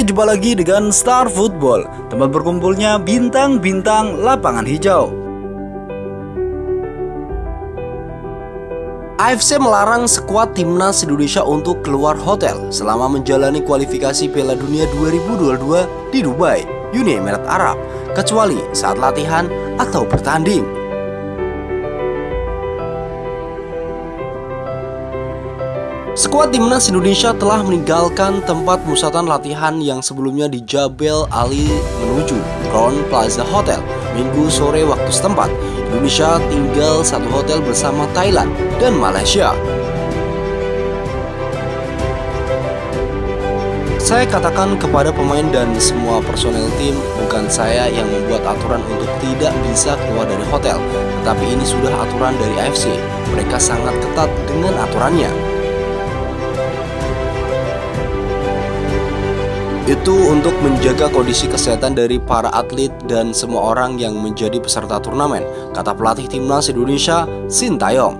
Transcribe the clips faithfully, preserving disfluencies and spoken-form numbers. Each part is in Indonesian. Sampai jumpa lagi dengan Star Football, tempat berkumpulnya bintang-bintang lapangan hijau. A F C melarang skuad Timnas Indonesia untuk keluar hotel selama menjalani kualifikasi Piala Dunia dua ribu dua puluh dua di Dubai, Uni Emirat Arab, kecuali saat latihan atau bertanding. Skuad Timnas Indonesia telah meninggalkan tempat pusatan latihan yang sebelumnya di Jabal Ali menuju Grand Plaza Hotel Minggu sore waktu setempat. Indonesia tinggal satu hotel bersama Thailand dan Malaysia. Saya katakan kepada pemain dan semua personel tim, bukan saya yang membuat aturan untuk tidak bisa keluar dari hotel, tetapi ini sudah aturan dari A F C. Mereka sangat ketat dengan aturannya. Itu untuk menjaga kondisi kesehatan dari para atlet dan semua orang yang menjadi peserta turnamen, kata pelatih Timnas Indonesia, Shin Tae Yong.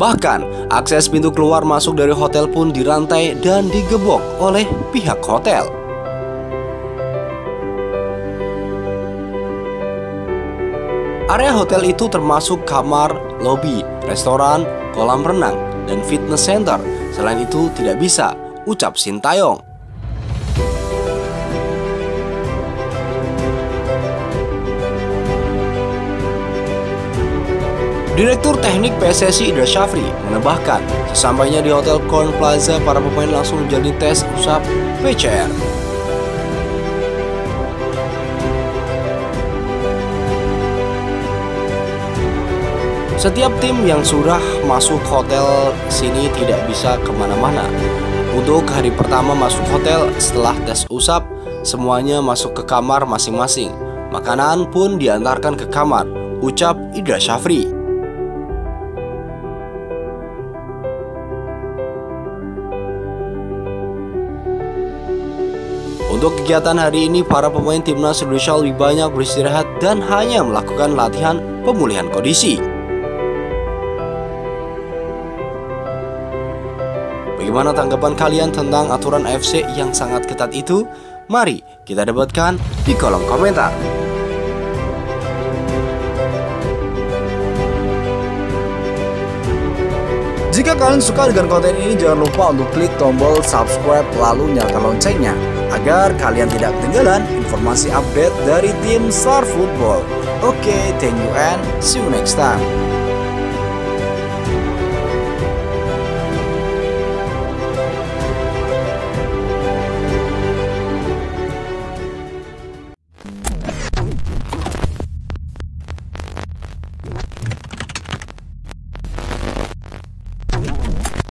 Bahkan, akses pintu keluar masuk dari hotel pun dirantai dan digebok oleh pihak hotel. Area hotel itu termasuk kamar, lobi, restoran, kolam renang, dan fitness center. Selain itu tidak bisa, ucap Shin Tae Yong. Direktur Teknik P S S I Indra Sjafri menambahkan, sesampainya di Hotel Kon Plaza, para pemain langsung menjalani tes usap P C R. Setiap tim yang sudah masuk hotel sini tidak bisa kemana-mana. Untuk hari pertama masuk hotel setelah tes usap, semuanya masuk ke kamar masing-masing. Makanan pun diantarkan ke kamar, ucap Indra Sjafri. Untuk kegiatan hari ini, para pemain Timnas Indonesia lebih banyak beristirahat dan hanya melakukan latihan pemulihan kondisi. Bagaimana tanggapan kalian tentang aturan A F C yang sangat ketat itu? Mari kita debatkan di kolom komentar. Jika kalian suka dengan konten ini, jangan lupa untuk klik tombol subscribe lalu nyalakan loncengnya agar kalian tidak ketinggalan informasi update dari tim Star Football. Oke, thank you and see you next time.